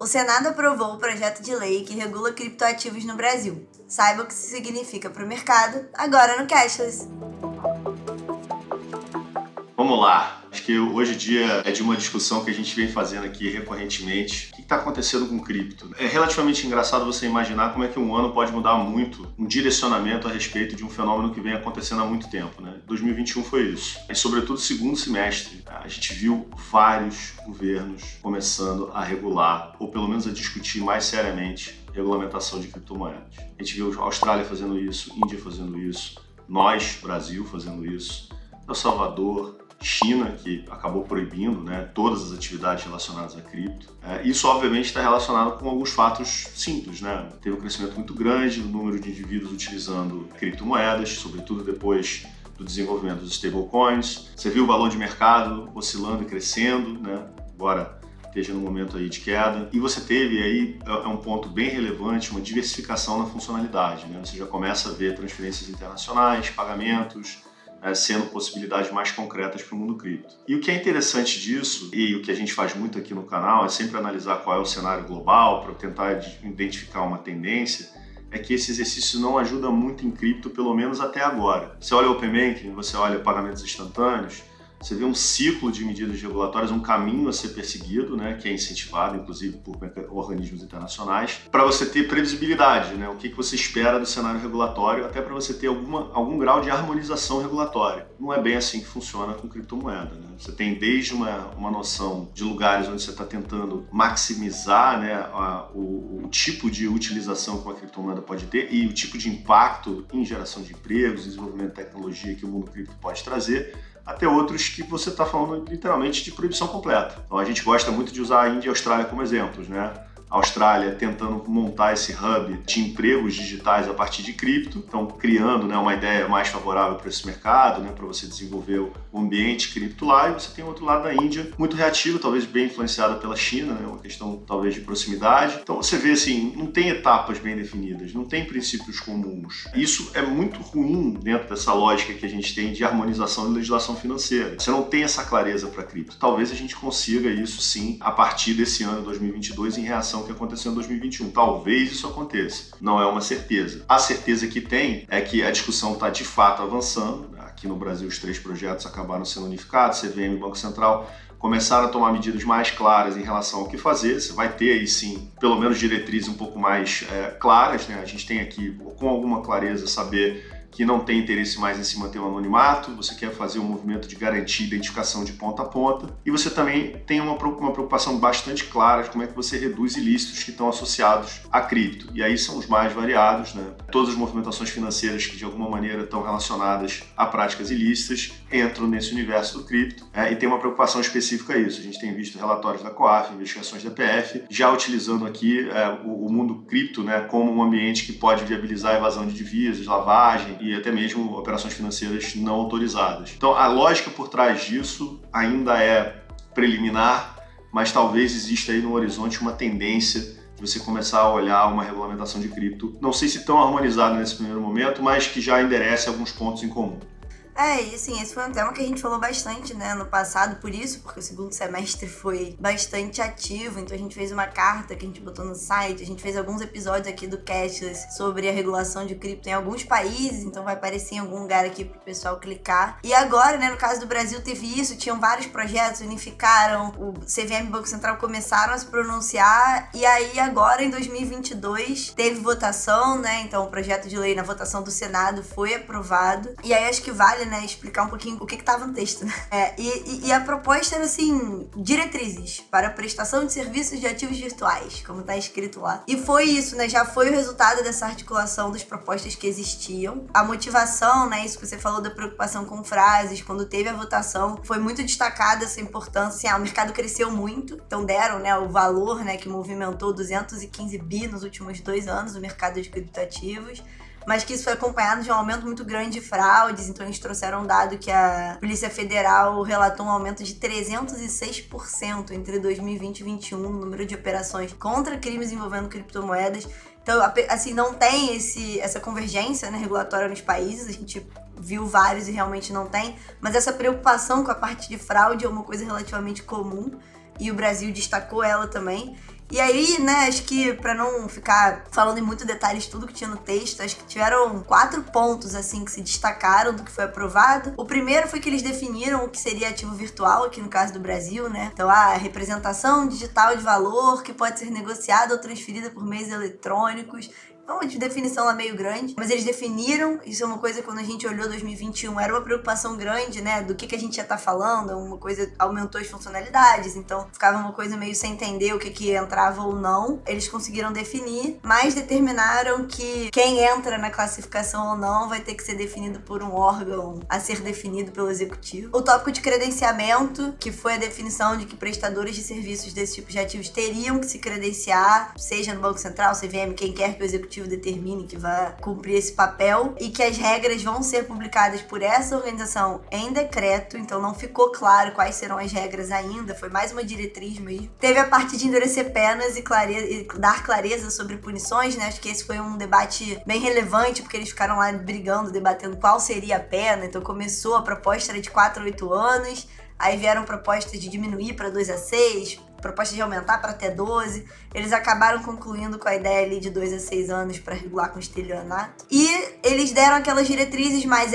O Senado aprovou o projeto de lei que regula criptoativos no Brasil. Saiba o que isso significa para o mercado, agora no Cashless. Vamos lá. Acho que hoje em dia é de uma discussão que a gente vem fazendo aqui recorrentemente. O que está acontecendo com cripto? É relativamente engraçado você imaginar como é que um ano pode mudar muito um direcionamento a respeito de um fenômeno que vem acontecendo há muito tempo, né? 2021 foi isso. E sobretudo no segundo semestre, a gente viu vários governos começando a regular, ou pelo menos a discutir mais seriamente, regulamentação de criptomoedas. A gente viu a Austrália fazendo isso, Índia fazendo isso, nós, Brasil, fazendo isso, El Salvador, China, que acabou proibindo, né, todas as atividades relacionadas a cripto. Isso, obviamente, está relacionado com alguns fatos simples, né? Teve um crescimento muito grande do número de indivíduos utilizando criptomoedas, sobretudo depois do desenvolvimento dos stablecoins. Você viu o valor de mercado oscilando e crescendo, né? Embora esteja no momento aí de queda. E você teve aí, é um ponto bem relevante, uma diversificação na funcionalidade, né? Você já começa a ver transferências internacionais, pagamentos, sendo possibilidades mais concretas para o mundo cripto. E o que é interessante disso, e o que a gente faz muito aqui no canal, é sempre analisar qual é o cenário global para tentar identificar uma tendência, é que esse exercício não ajuda muito em cripto, pelo menos até agora. Você olha o Open Banking, você olha pagamentos instantâneos, você vê um ciclo de medidas regulatórias, um caminho a ser perseguido, né, que é incentivado, inclusive, por organismos internacionais, para você ter previsibilidade, né, o que você espera do cenário regulatório, até para você ter algum grau de harmonização regulatória. Não é bem assim que funciona com criptomoeda, né? Você tem desde uma noção de lugares onde você está tentando maximizar, né, o tipo de utilização que uma criptomoeda pode ter e o tipo de impacto em geração de empregos, desenvolvimento de tecnologia que o mundo cripto pode trazer, até outros que você está falando literalmente de proibição completa. Então a gente gosta muito de usar a Índia e a Austrália como exemplos, né? A Austrália tentando montar esse hub de empregos digitais a partir de cripto, então criando, né, uma ideia mais favorável para esse mercado, né, para você desenvolver o ambiente cripto lá. E você tem o outro lado da Índia, muito reativo, talvez bem influenciada pela China, né, uma questão talvez de proximidade. Então você vê assim, não tem etapas bem definidas, não tem princípios comuns. Isso é muito ruim dentro dessa lógica que a gente tem de harmonização de legislação financeira. Você não tem essa clareza para cripto. Talvez a gente consiga isso sim a partir desse ano 2022 em reação que aconteceu em 2021. Talvez isso aconteça. Não é uma certeza. A certeza que tem é que a discussão está de fato avançando. Aqui no Brasil os três projetos acabaram sendo unificados, CVM e Banco Central começaram a tomar medidas mais claras em relação ao que fazer. Você vai ter aí sim, pelo menos diretrizes um pouco mais claras, né? A gente tem aqui com alguma clareza saber que não tem interesse mais em se manter o anonimato, você quer fazer um movimento de garantir identificação de ponta a ponta, e você também tem uma preocupação bastante clara de como é que você reduz ilícitos que estão associados a cripto. E aí são os mais variados, né? Todas as movimentações financeiras que de alguma maneira estão relacionadas a práticas ilícitas entram nesse universo do cripto, e tem uma preocupação específica a isso. A gente tem visto relatórios da COAF, investigações da PF, já utilizando aqui o mundo cripto, né, como um ambiente que pode viabilizar a evasão de divisas, lavagem, e até mesmo operações financeiras não autorizadas. Então, a lógica por trás disso ainda é preliminar, mas talvez exista aí no horizonte uma tendência de você começar a olhar uma regulamentação de cripto, não sei se tão harmonizada nesse primeiro momento, mas que já enderece alguns pontos em comum. E assim, esse foi um tema que a gente falou bastante, né, no passado, porque o segundo semestre foi bastante ativo, então a gente fez uma carta que a gente botou no site, a gente fez alguns episódios aqui do Cashless sobre a regulação de cripto em alguns países, então vai aparecer em algum lugar aqui pro pessoal clicar. E agora, né, no caso do Brasil teve isso, tinham vários projetos, unificaram, o CVM e o Banco Central começaram a se pronunciar, e aí agora em 2022 teve votação, né, então o projeto de lei na votação do Senado foi aprovado, e aí acho que vale, né, explicar um pouquinho o que estava no texto, né? E a proposta era assim, diretrizes para prestação de serviços de ativos virtuais, como está escrito lá. E foi isso, né? Já foi o resultado dessa articulação das propostas que existiam. A motivação, né? Isso que você falou da preocupação com frases, quando teve a votação, foi muito destacada essa importância. O mercado cresceu muito, então deram, né, o valor, né, que movimentou 215 bi nos últimos 2 anos, o mercado de criptoativos. Mas que isso foi acompanhado de um aumento muito grande de fraudes, então eles trouxeram um dado que a Polícia Federal relatou um aumento de 306% entre 2020 e 2021 no número de operações contra crimes envolvendo criptomoedas. Então, assim, não tem essa convergência, né, regulatória nos países, a gente viu vários e realmente não tem, mas essa preocupação com a parte de fraude é uma coisa relativamente comum, e o Brasil destacou ela também. E aí, né, acho que pra não ficar falando em muito detalhes tudo que tinha no texto, acho que tiveram 4 pontos, assim, que se destacaram do que foi aprovado. O primeiro foi que eles definiram o que seria ativo virtual, aqui no caso do Brasil, né? Então, a representação digital de valor que pode ser negociada ou transferida por meios eletrônicos. Uma definição lá meio grande, mas eles definiram, isso é uma coisa que quando a gente olhou 2021 era uma preocupação grande, né, do que a gente ia estar falando, uma coisa aumentou as funcionalidades, então ficava uma coisa meio sem entender o que entrava ou não. Eles conseguiram definir, mas determinaram que quem entra na classificação ou não vai ter que ser definido por um órgão a ser definido pelo executivo. O tópico de credenciamento, que foi a definição de que prestadores de serviços desse tipo de ativos teriam que se credenciar, seja no Banco Central, CVM, quem quer que o executivo determine que vai cumprir esse papel, e que as regras vão ser publicadas por essa organização em decreto. Então não ficou claro quais serão as regras ainda, foi mais uma diretriz mesmo. Teve a parte de endurecer penas e dar clareza sobre punições, né? Acho que esse foi um debate bem relevante, porque eles ficaram lá brigando, debatendo qual seria a pena. Então começou, a proposta era de 4 a 8 anos, aí vieram propostas de diminuir para 2 a 6, proposta de aumentar para até 12, eles acabaram concluindo com a ideia ali de 2 a 6 anos para regular com estelionato. E eles deram aquelas diretrizes mais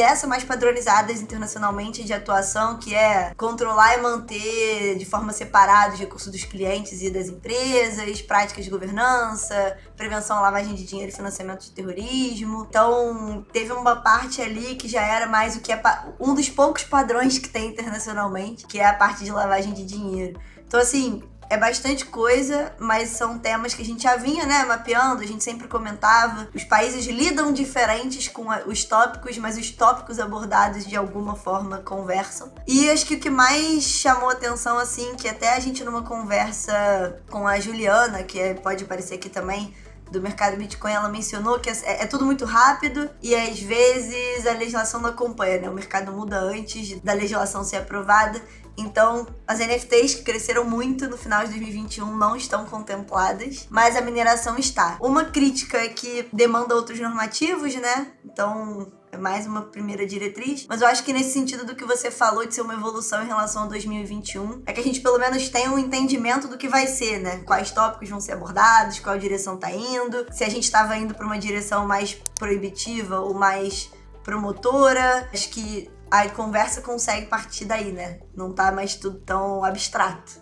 padronizadas internacionalmente de atuação, que é controlar e manter de forma separada os recursos dos clientes e das empresas, práticas de governança, prevenção à lavagem de dinheiro e financiamento de terrorismo. Então, teve uma parte ali que já era mais o que é um dos poucos padrões que tem internacionalmente, que é a parte de lavagem de dinheiro. Então, assim, é bastante coisa, mas são temas que a gente já vinha, né, mapeando, a gente sempre comentava. Os países lidam diferentes com os tópicos, mas os tópicos abordados de alguma forma conversam. E acho que o que mais chamou atenção, assim, que até a gente numa conversa com a Juliana, que pode aparecer aqui também, do mercado Bitcoin, ela mencionou que é tudo muito rápido e às vezes a legislação não acompanha, né? O mercado muda antes da legislação ser aprovada. Então, as NFTs que cresceram muito no final de 2021 não estão contempladas, mas a mineração está. Uma crítica é que demanda outros normativos, né? Então, é mais uma primeira diretriz. Mas eu acho que nesse sentido do que você falou de ser uma evolução em relação a 2021, é que a gente pelo menos tem um entendimento do que vai ser, né? Quais tópicos vão ser abordados, qual direção tá indo, se a gente estava indo para uma direção mais proibitiva ou mais promotora. Acho que a conversa consegue partir daí, né? Não tá mais tudo tão abstrato.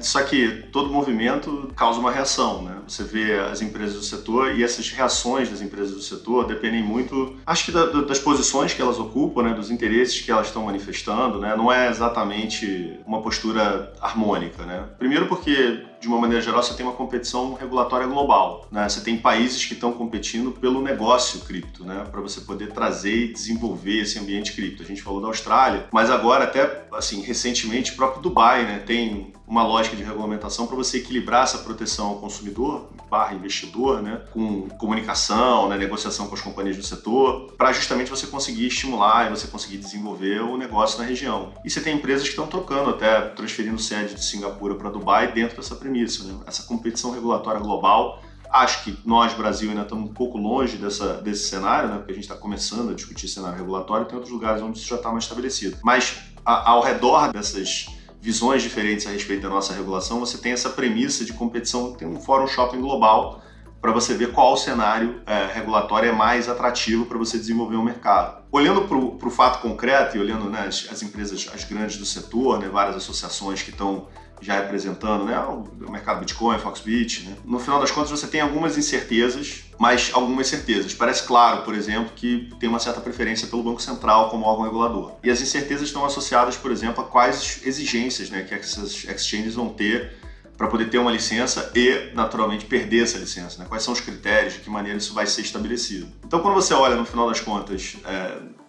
Só que todo movimento causa uma reação, né? Você vê as empresas do setor e essas reações das empresas do setor dependem muito, acho que das posições que elas ocupam, né? Dos interesses que elas estão manifestando, né? Não é exatamente uma postura harmônica, né? Primeiro porque, de uma maneira geral, você tem uma competição regulatória global, né? Você tem países que estão competindo pelo negócio cripto, né? Para você poder trazer e desenvolver esse ambiente cripto. A gente falou da Austrália, mas agora até, assim, recentemente, o próprio Dubai, né? Tem uma lógica de regulamentação para você equilibrar essa proteção ao consumidor / investidor, né, com comunicação, né, negociação com as companhias do setor, para justamente você conseguir estimular e você conseguir desenvolver o negócio na região. E você tem empresas que estão trocando, até transferindo sede de Singapura para Dubai dentro dessa premissa, né? Essa competição regulatória global. Acho que nós, Brasil, ainda estamos um pouco longe desse cenário, né, porque a gente está começando a discutir cenário regulatório, tem outros lugares onde isso já está mais estabelecido. Mas ao redor dessas visões diferentes a respeito da nossa regulação, você tem essa premissa de competição, tem um fórum shopping global para você ver qual cenário regulatório é mais atrativo para você desenvolver um mercado. Olhando para o fato concreto e olhando, né, as empresas, as grandes do setor, né, várias associações que estão já representando, né, o mercado Bitcoin, Foxbit, né, no final das contas você tem algumas incertezas, mas algumas certezas. Parece claro, por exemplo, que tem uma certa preferência pelo Banco Central como órgão regulador. E as incertezas estão associadas, por exemplo, a quais exigências, né, que essas exchanges vão ter para poder ter uma licença e, naturalmente, perder essa licença, né? Quais são os critérios, de que maneira isso vai ser estabelecido. Então, quando você olha, no final das contas,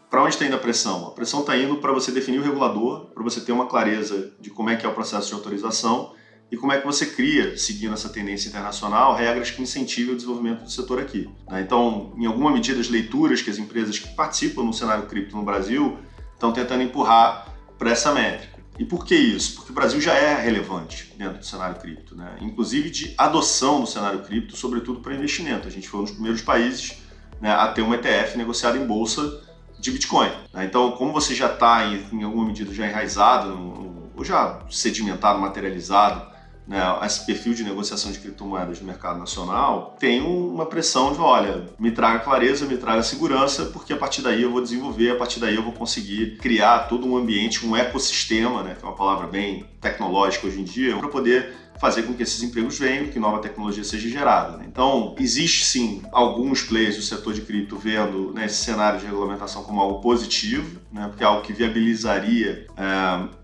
para onde está indo a pressão? A pressão está indo para você definir o regulador, para você ter uma clareza de como é que é o processo de autorização e como é que você cria, seguindo essa tendência internacional, regras que incentivem o desenvolvimento do setor aqui, né? Então, em alguma medida, as leituras que as empresas que participam no cenário cripto no Brasil estão tentando empurrar para essa métrica. E por que isso? Porque o Brasil já é relevante dentro do cenário cripto, né? Inclusive de adoção do cenário cripto, sobretudo para investimento. A gente foi um dos primeiros países, né, a ter um ETF negociado em bolsa de Bitcoin, né? Então, como você já está, em alguma medida, já enraizado, ou já sedimentado, materializado né, esse perfil de negociação de criptomoedas no mercado nacional, tem uma pressão de, olha, me traga clareza, me traga segurança, porque a partir daí eu vou desenvolver, a partir daí eu vou conseguir criar todo um ambiente, um ecossistema, né, que é uma palavra bem tecnológica hoje em dia, para poder fazer com que esses empregos venham, que nova tecnologia seja gerada. Né? Então, existe sim alguns players do setor de cripto vendo, né, esse cenário de regulamentação como algo positivo, né, porque é algo que viabilizaria.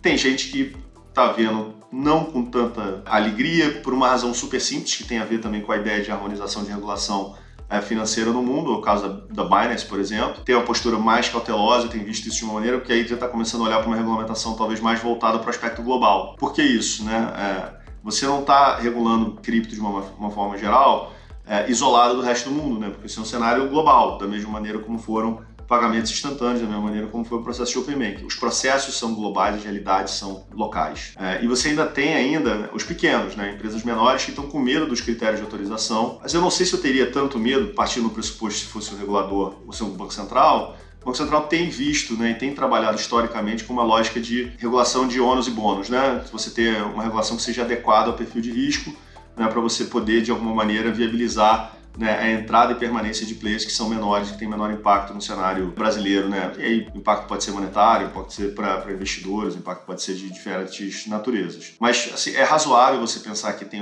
Tem gente que está vendo não com tanta alegria, por uma razão super simples, que tem a ver também com a ideia de harmonização de regulação financeira no mundo, o caso da Binance, por exemplo, tem uma postura mais cautelosa, eu tenho visto isso de uma maneira, porque aí já está começando a olhar para uma regulamentação talvez mais voltada para o aspecto global. Por que isso, né? Você não está regulando cripto de uma forma geral, isolado do resto do mundo, né? Porque isso é um cenário global, da mesma maneira como foram pagamentos instantâneos, da mesma maneira como foi o processo de Open Banking. Os processos são globais, as realidades são locais. E você ainda tem os pequenos, né, empresas menores que estão com medo dos critérios de autorização. Mas eu não sei se eu teria tanto medo, partindo do pressuposto se fosse o regulador ou se fosse o Banco Central. O Banco Central tem visto, né, e tem trabalhado historicamente com uma lógica de regulação de ônus e bônus, né? Você ter uma regulação que seja adequada ao perfil de risco, né, para você poder, de alguma maneira, viabilizar, né, a entrada e permanência de players que são menores, que têm menor impacto no cenário brasileiro, né? E aí, o impacto pode ser monetário, pode ser para investidores, o impacto pode ser de diferentes naturezas. Mas assim, é razoável você pensar que tem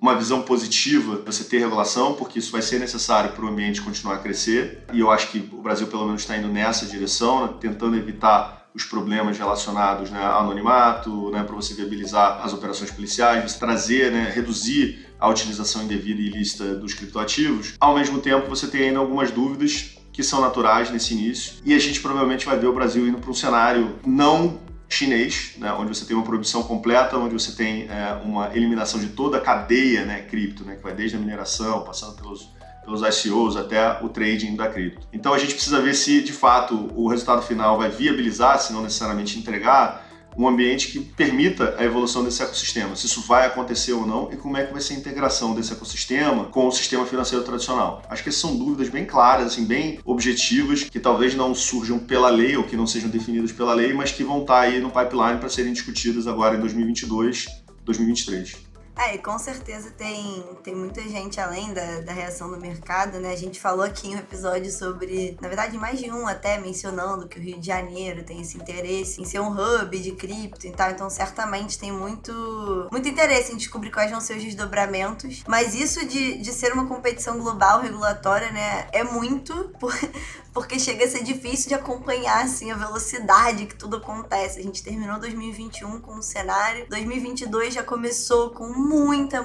uma visão positiva você ter regulação, porque isso vai ser necessário para o ambiente continuar a crescer. E eu acho que o Brasil, pelo menos, está indo nessa direção, né, tentando evitar os problemas relacionados, né, ao anonimato, né, para você viabilizar as operações policiais, você trazer, né, reduzir a utilização indevida e ilícita dos criptoativos. Ao mesmo tempo, você tem ainda algumas dúvidas que são naturais nesse início e a gente provavelmente vai ver o Brasil indo para um cenário não chinês, né, onde você tem uma proibição completa, onde você tem uma eliminação de toda a cadeia, né, cripto, né, que vai desde a mineração, passando pelos ICOs até o trading da cripto. Então a gente precisa ver se, de fato, o resultado final vai viabilizar, se não necessariamente entregar, um ambiente que permita a evolução desse ecossistema, se isso vai acontecer ou não e como é que vai ser a integração desse ecossistema com o sistema financeiro tradicional. Acho que essas são dúvidas bem claras, assim, bem objetivas, que talvez não surjam pela lei ou que não sejam definidas pela lei, mas que vão estar aí no pipeline para serem discutidas agora em 2022, 2023. E com certeza tem muita gente além da reação do mercado, né? A gente falou aqui em um episódio sobre, na verdade, mais de um até, mencionando que o Rio de Janeiro tem esse interesse em ser um hub de cripto e tal. Então, certamente, tem muito interesse em descobrir quais vão ser os desdobramentos. Mas isso de ser uma competição global regulatória, né? É muito, porque chega a ser difícil de acompanhar, assim, a velocidade que tudo acontece. A gente terminou 2021 com um cenário, 2022 já começou com muita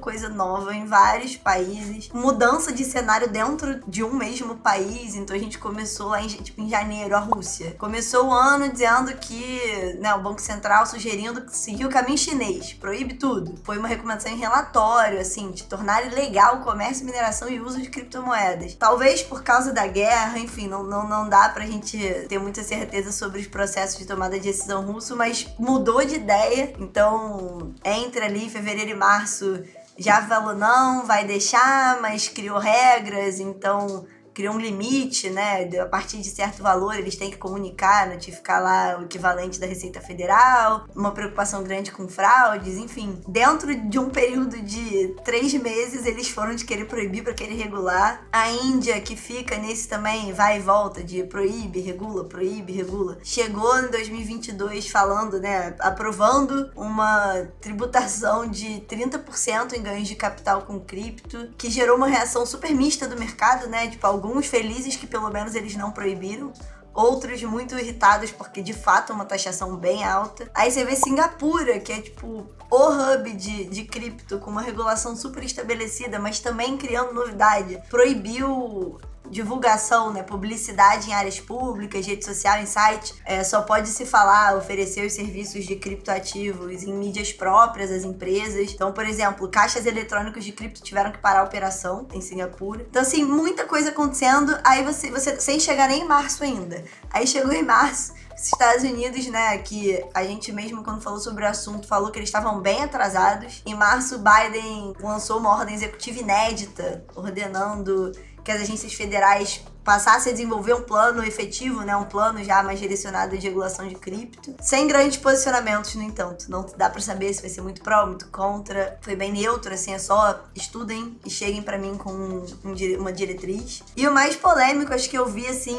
coisa nova em vários países. Mudança de cenário dentro de um mesmo país. Então a gente começou lá em janeiro, a Rússia. Começou o ano dizendo que, né, o Banco Central sugerindo que seguir o caminho chinês, proíbe tudo. Foi uma recomendação em relatório, assim, de tornar ilegal o comércio, mineração e uso de criptomoedas. Talvez por causa da guerra, enfim, não dá pra gente ter muita certeza sobre os processos de tomada de decisão russo, mas mudou de ideia. Então, entre ali fevereiro e março já falou não, vai deixar, mas criou regras, então criou um limite, né? A partir de certo valor eles têm que comunicar, notificar lá o equivalente da Receita Federal, uma preocupação grande com fraudes, enfim. Dentro de um período de 3 meses, eles foram de querer proibir para querer regular. A Índia, que fica nesse também vai e volta de proíbe, regula, proíbe, regula. Chegou em 2022 falando, né, aprovando uma tributação de 30% em ganhos de capital com cripto, que gerou uma reação super mista do mercado, né? Tipo, alguns felizes que pelo menos eles não proibiram, outros muito irritados porque de fato é uma taxação bem alta. Aí você vê Singapura, que é tipo o hub de cripto, com uma regulação super estabelecida, mas também criando novidade. Proibiu divulgação, né, publicidade em áreas públicas, rede social, em site. Só pode se falar, oferecer os serviços de criptoativos em mídias próprias às empresas. Então, por exemplo, caixas eletrônicos de cripto tiveram que parar a operação em Singapura. Então, assim, muita coisa acontecendo. Aí você sem chegar nem em março ainda. Aí chegou em março, os Estados Unidos, né, que a gente mesmo quando falou sobre o assunto, falou que eles estavam bem atrasados. Em março, Biden lançou uma ordem executiva inédita, ordenando que as agências federais passassem a desenvolver um plano efetivo, né, um plano já mais direcionado de regulação de cripto. Sem grandes posicionamentos, no entanto. Não dá pra saber se vai ser muito pró, muito contra. Foi bem neutro, assim, é só estudem e cheguem pra mim com uma diretriz. E o mais polêmico, acho que eu vi, assim,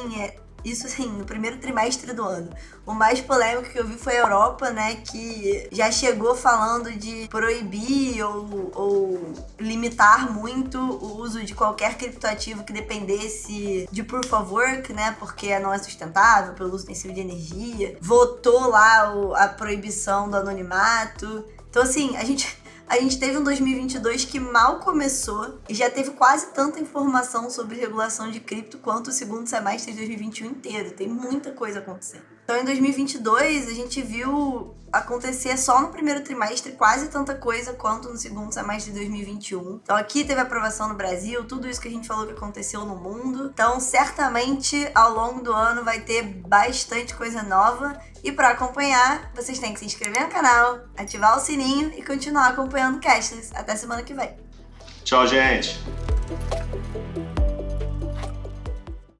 isso assim, no primeiro trimestre do ano. O mais polêmico que eu vi foi a Europa, né, que já chegou falando de proibir ou limitar muito o uso de qualquer criptoativo que dependesse de proof of work, né, porque não é sustentável pelo uso intensivo de energia. Votou lá a proibição do anonimato. Então, assim, a gente teve um 2022 que mal começou e já teve quase tanta informação sobre regulação de cripto quanto o segundo semestre de 2021 inteiro. Tem muita coisa acontecendo. Então, em 2022, a gente viu acontecer só no primeiro trimestre quase tanta coisa quanto no segundo semestre de 2021. Então, aqui teve aprovação no Brasil, tudo isso que a gente falou que aconteceu no mundo. Então, certamente, ao longo do ano vai ter bastante coisa nova. E para acompanhar, vocês têm que se inscrever no canal, ativar o sininho e continuar acompanhando o Cashless. Até semana que vem. Tchau, gente!